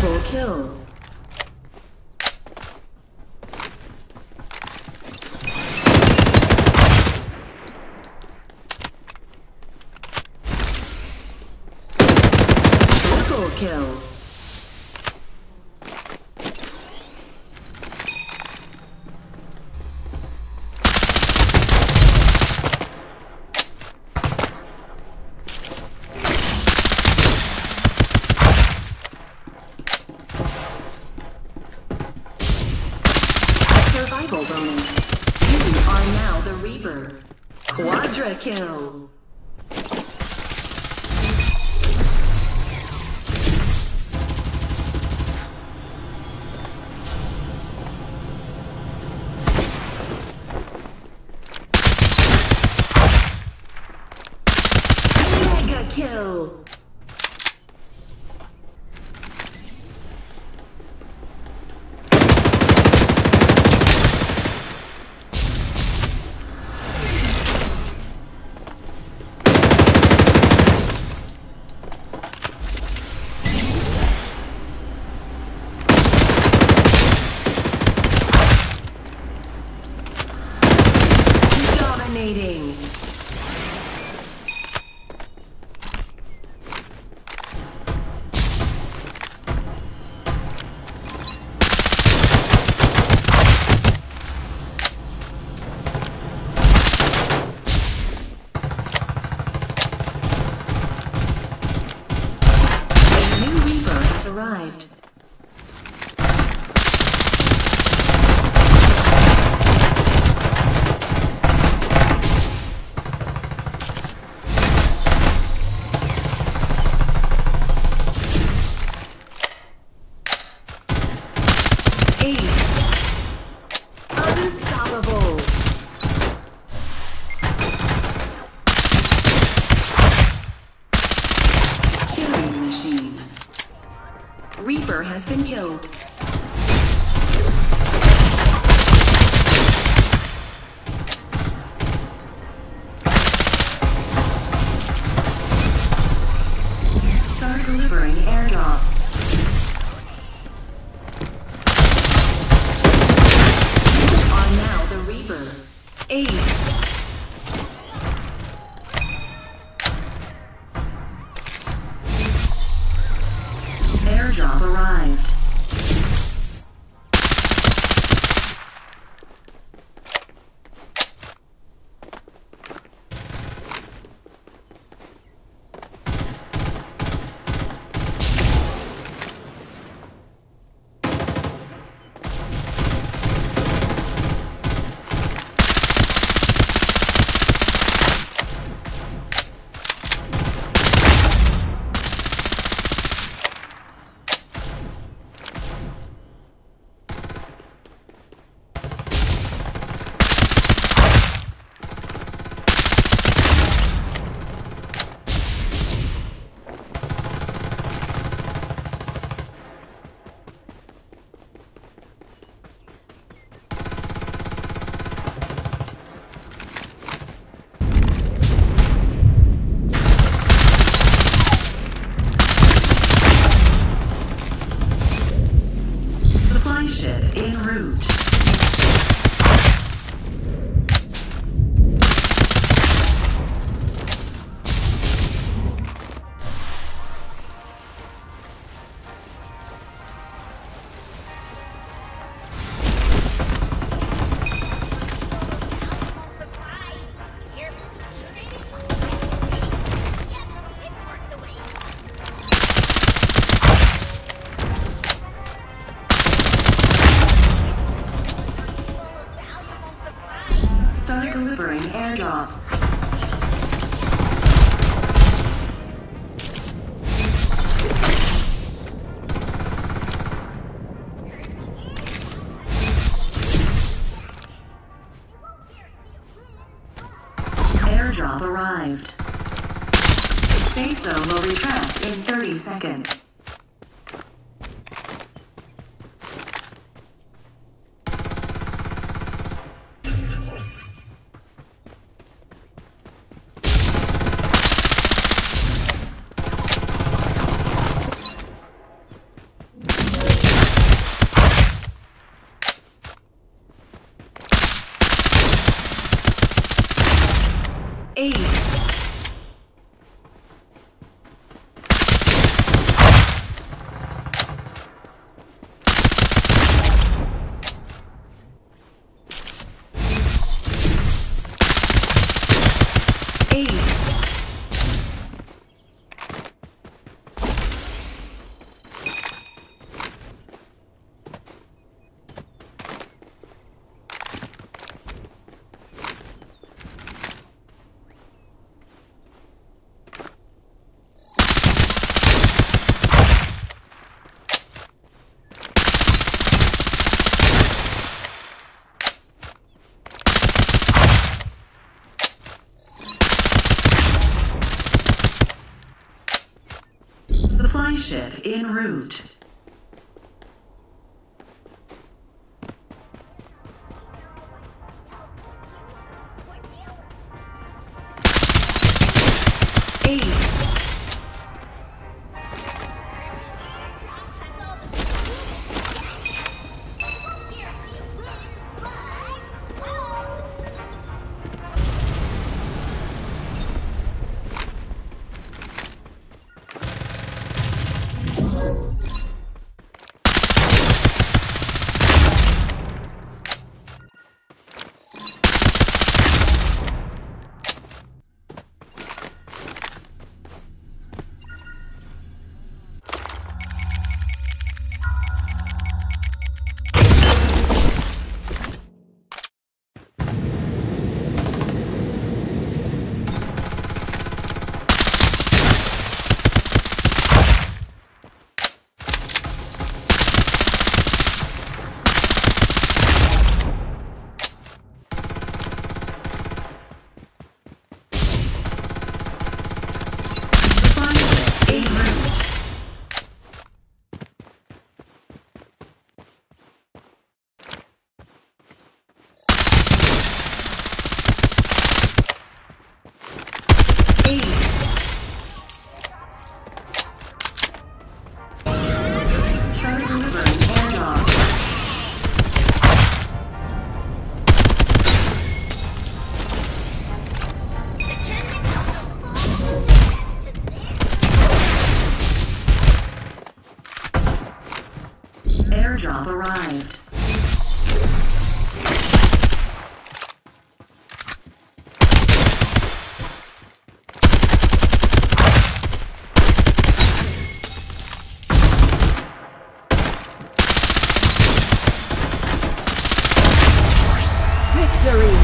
Double kill. Double kill. Survival bonus. You are now the Reaper. Quadra kill. Mega kill. Dominating. A new Reaper has arrived. Unstoppable. Killing machine. Reaper has been killed. Start delivering airdrop. Ace. Airdrop arrived. En route. Start delivering airdrops. Airdrop arrived. Safe zone will retract in 30 seconds. Supply shed en route. Airdrop arrived. Victory!